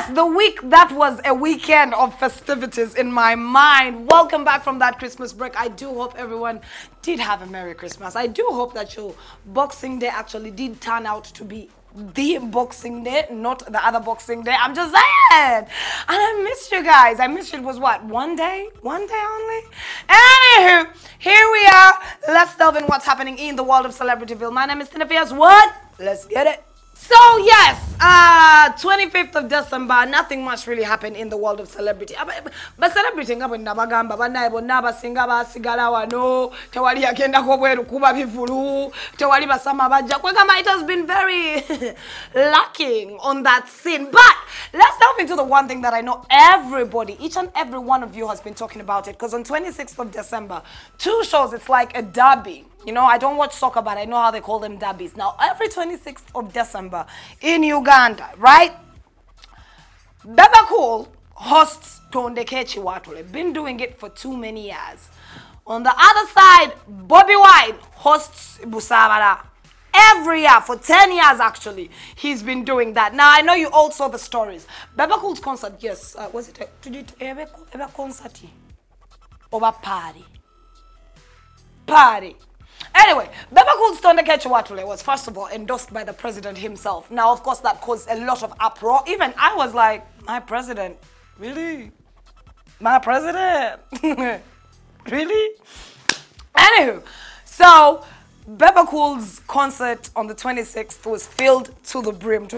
Yes, the week that was a weekend of festivities in my mind. Welcome back from that Christmas break. I do hope everyone did have a Merry Christmas. I do hope that your Boxing Day actually did turn out to be the Boxing Day, not the other Boxing Day. I'm just saying. And I missed you guys. I missed you. It was what? One day only? Anywho, here we are. Let's delve in what's happening in the world of Celebrityville. My name is Tina Fierce. What? Let's get it. So yes, 25th of December, nothing much really happened in the world of celebrity. But celebrating up in Nabagamba, Banaibo, Naba, Singaba, Sigalawa, no, Tawali Akenda Kobe, Kuba Bifulu, Tawali Basamabaja. It has been very lacking on that scene. But let's delve into the one thing that I know everybody, each and every one of you has been talking about it. Because on 26th of December, two shows, it's like a derby. You know, I don't watch soccer, but I know how they call them derbies. Now, every 26th of December in Uganda, right? Bebe Cool hosts Tondeka Ekiwatule. Been doing it for too many years. On the other side, Bobby Wine hosts Busavara. Every year, for 10 years actually, he's been doing that. Now, I know you all saw the stories. Bebe Cool's concert, yes. Was it a concert? Over party. Party. Anyway, Bebe Cool's Tondeka Ekiwatule was first of all endorsed by the president himself. Now, of course, that caused a lot of uproar. Even I was like, my president? Really? My president? Really? Anywho, so Bebe Cool's concert on the 26th was filled to the brim.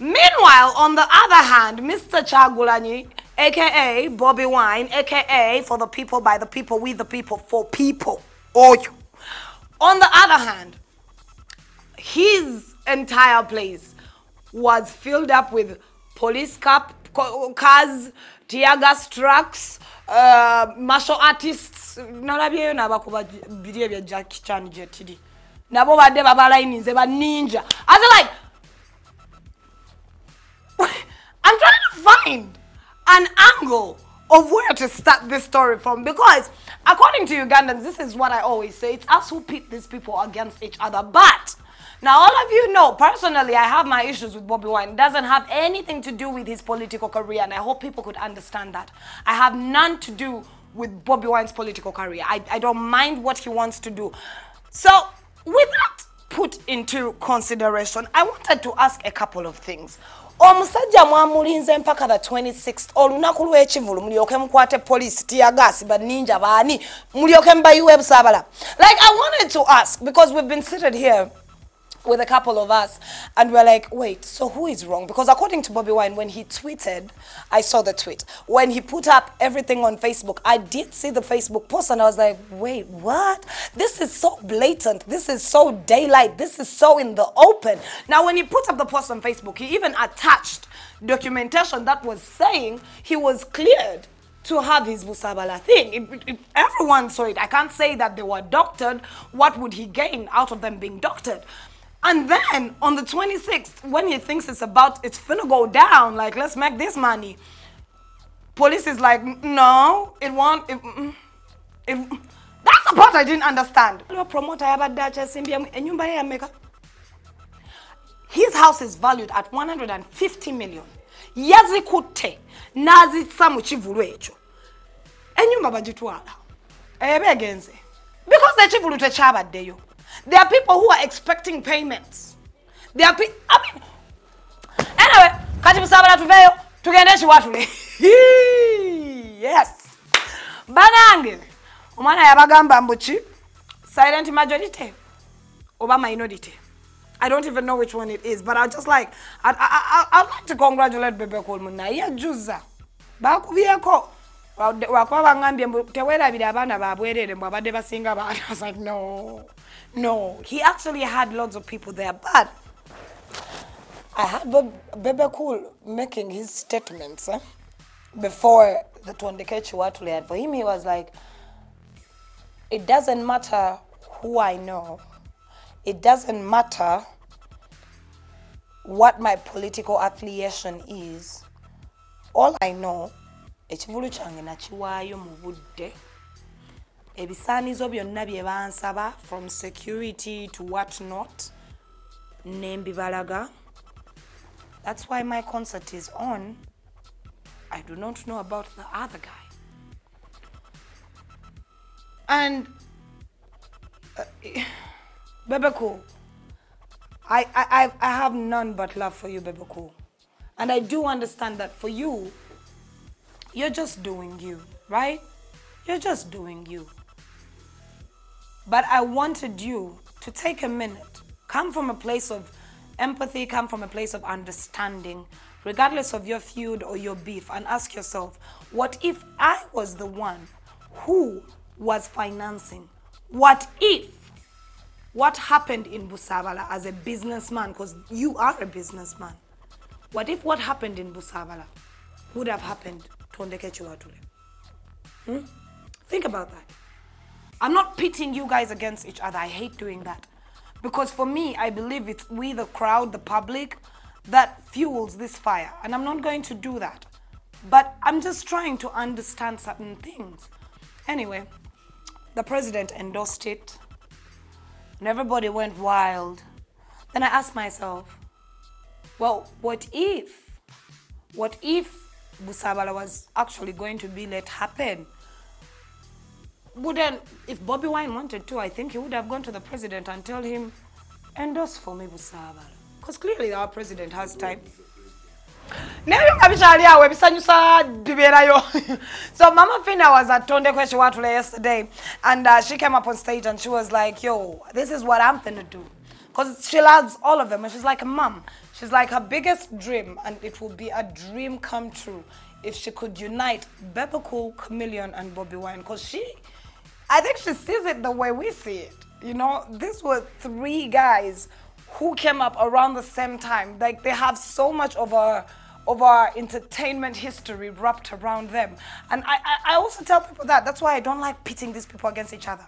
Meanwhile, on the other hand, Mr. Chagulanyi, aka Bobby Wine, aka for the people, by the people, with the people, for people, or you. On the other hand, his entire place was filled up with police cars, tear gas trucks, martial artists. I was like, I'm trying to find an angle of where to start this story from, because according to Ugandans, this is what I always say, it's us who pit these people against each other. But now all of you know, personally, I have my issues with Bobby Wine. It doesn't have anything to do with his political career, and I hope people could understand that. I have none to do with Bobby Wine's political career. I don't mind what he wants to do. So with that put into consideration, I wanted to ask a couple of things. Omusajja mwamulinze mpaka the 26th olunaku lw'ekivulu mulyoke mukwate police tiyagasi baninja baani mulyoke mbayiwe Busabala. Like, I wanted to ask, because we've been seated here with a couple of us and we're like, wait, so who is wrong? Because according to Bobby Wine, when he tweeted, I saw the tweet. When he put up everything on Facebook, I did see the Facebook post and I was like, wait, what? This is so blatant. This is so daylight. This is so in the open. Now, when he put up the post on Facebook, he even attached documentation that was saying he was cleared to have his Busabala thing. Everyone saw it. I can't say that they were doctored. What would he gain out of them being doctored? And then on the 26th, when he thinks it's finna go down, like, let's make this money, police is like, no, it won't. That's the part I didn't understand. His house is valued at 150 million. Yazikute, nazi samuchivulu echo. Enyumba bajitwala. Ebe genze. Because the chivulu te chabadeyo. There are people who are expecting payments. There are people, I mean, anyway, Katimusabala Tuveyo, Tugeneshi Watule. Yes. Banange, Umana Yabagamba Mbuchi, silent majority, Oba minority. I don't even know which one it is, but I'd like to congratulate Bebe Cool Munaya Juza. Bakubiyako. I was like, no. He actually had lots of people there, but I had Bebe Cool making his statements before the Tondeka Ekiwatule, and for him, he was like, it doesn't matter who I know. It doesn't matter what my political affiliation is. All I know, ekivulu kyange nakiwaayo mu budde, ebisaanizo byonna bye bansaba, from security to what not, nembibalaga That's why my concert is on. I do not know about the other guy. And Bebe Cool, I have none but love for you, Bebe Cool. And I do understand that for you, you're just doing you, right? You're just doing you. But I wanted you to take a minute, come from a place of empathy, come from a place of understanding, regardless of your feud or your beef, and ask yourself, what if I was the one who was financing? What if what happened in Busabala as a businessman, because you are a businessman, what if what happened in Busabala would have happened to Tondeka Ekiwatule? Think about that. I'm not pitting you guys against each other. I hate doing that. Because for me, I believe it's we, the crowd, the public, that fuels this fire. And I'm not going to do that. But I'm just trying to understand certain things. Anyway, the president endorsed it. And everybody went wild. Then I asked myself, well, what if Busabala was actually going to be let happen? Wouldn't, if Bobby Wine wanted to, I think he would have gone to the president and tell him, endorse for me Busavara. Because clearly our president has time. So Mama Fina was at Tondeka Ekiwatule yesterday, and she came up on stage and she was like, yo, this is what I'm gonna do. Because she loves all of them, and she's like a mom. She's like her biggest dream, and it will be a dream come true if she could unite Bebe Cool, Chameleon, and Bobby Wine. Because I think she sees it the way we see it. You know, these were three guys who came up around the same time. Like, they have so much of our entertainment history wrapped around them. And I also tell people that. That's why I don't like pitting these people against each other.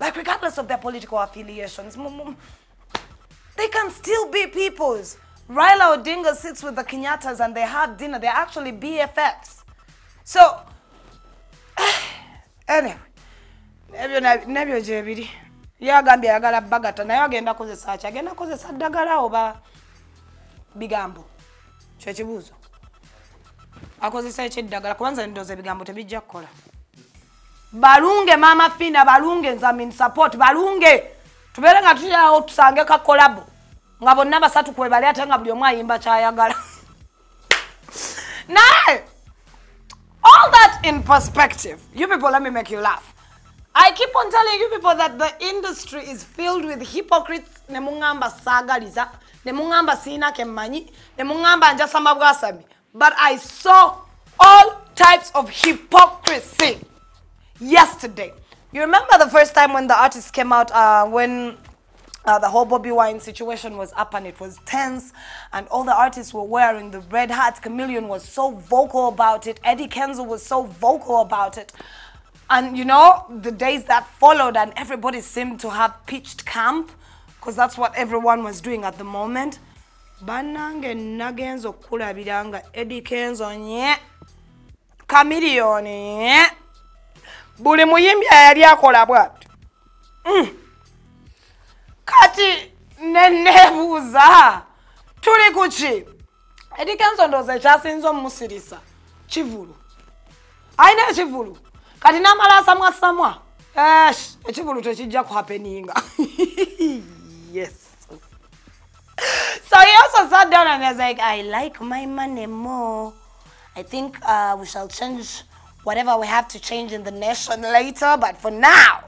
Like, regardless of their political affiliations, they can still be peoples. Raila Odinga sits with the Kinyatas and they have dinner. They're actually BFFs. So, anyway. Nebyo JBD. Ya gambi ya gala bagata. Na ya genda kuze sacha. Genda kuze sadagala oba bigambo. Chechibuzo. Akoze sache dagala. Kwanza ndoze bigambo tebija kola. Balunge Mama Fina. Balunge nzamin support. Balunge. Tubele nga tuja hao tusangeka kolabo. Ngabo naba satu kuwebalea tenga buliomwa imba chaya gala. Now, all that in perspective. You people, let me make you laugh. I keep on telling you people that the industry is filled with hypocrites. Nemungamba sagaliza. Nemungamba sina kemanyi. Nemungamba njasamba bwasami. But I saw all types of hypocrisy yesterday. You remember the first time when the artist came out, when the whole Bobby Wine situation was up and it was tense and all the artists were wearing the red hats. Chameleon was so vocal about it. Eddie Kenzo was so vocal about it. And you know, the days that followed and everybody seemed to have pitched camp because that's what everyone was doing at the moment. Banange nagenzo kula bidanga Eddie Kenzo nye. Chameleon nye. Buli muyimbi ayali akola bwatu. Kati nenebuza tuli kuchi Eddie Kenzo ndoze chasinzo musirisa chivulu aina chivulu kati namala samwa esh chivulu techijja ku happeninga. Yes. So he also sat down and was like, I like my money more. I think we shall change whatever we have to change in the nation later, but for now,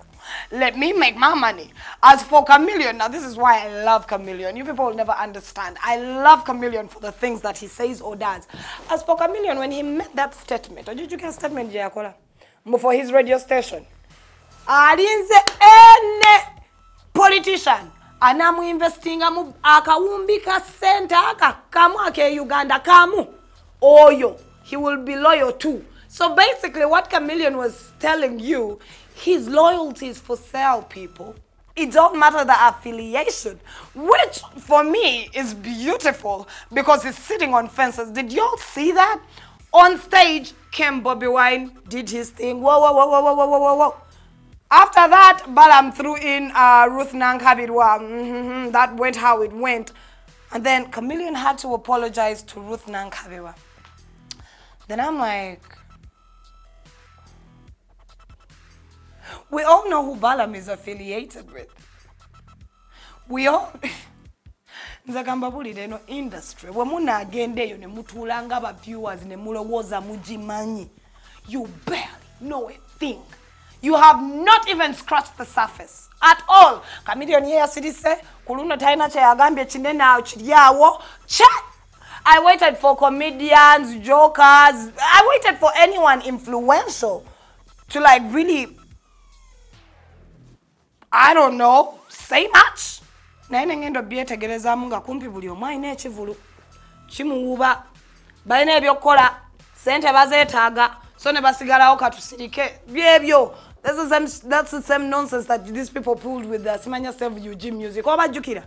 let me make my money. As for Chameleon, now this is why I love Chameleon. You people will never understand. I love Chameleon for the things that he says or does. As for Chameleon, when he made that statement, or did you get a statement, Jayakola? For his radio station. I didn't say any politician. Anamu investing amu akaumbika center akakamu ake Uganda kamu. Oyo. He will be loyal too. So basically what Chameleon was telling you, his loyalty is for sale, people. It don't matter the affiliation, which for me is beautiful because it's sitting on fences. Did y'all see that? On stage came Bobby Wine, did his thing. Whoa, whoa, whoa, whoa, whoa, whoa, whoa, whoa. After that, Balam threw in Ruth Nankabirwa. That went how it went. And then Chameleon had to apologize to Ruth Nankabirwa. Then I'm like, we all know who Balam is affiliated with. We all Nzakambabuli deno industry. Wemuna agende yo ne mutulanga ba viewers ne mulowoza mujimanyi. You barely know a thing. You have not even scratched the surface at all. Chameleon here sidise kuluno taina cha yagambye chinene awo chiliyawo. I waited for comedians, jokers. I waited for anyone influential to like really, I don't know, say much. Naine ngendo bieta gereza munga kumpi bulio. Mwaine chivulu. Chimu uba. Baine biokola. Sente bazetaga. Sone basigala oka tusirike. Biebyo. That's the same nonsense that these people pulled with the Simanya Self Eugene music. Oba jukira.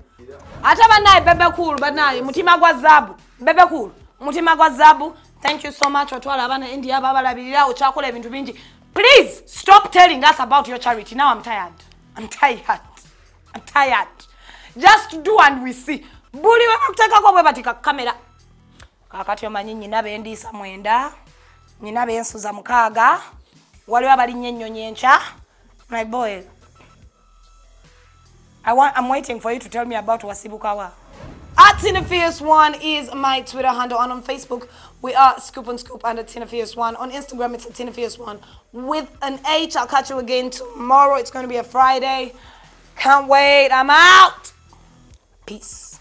Ataba nae Bebe Cool. Banae. Mutima kwa zabu. Bebe Cool. Mutima kwa zabu. Thank you so much. Watuala abana India. Baba labilila. Uchakula ebintu bingi. Please stop telling us about your charity. Now I'm tired. I'm tired. I'm tired. Just do and we see. Buli wewe kuteka kwa batika kamera. Kakati omanyi nyinabe ndi samwenda. Nyinabe ensuza mukaga. Wali wabali nyenyo nyencha. My boy. I'm waiting for you to tell me about Wasibukawa. At Tina Fierce 1 is my Twitter handle, and on Facebook we are ScoopOnScoop under Tina Fierce 1. On Instagram it's at Tina Fierce 1 with an H. I'll catch you again tomorrow. It's going to be a Friday. Can't wait. I'm out. Peace.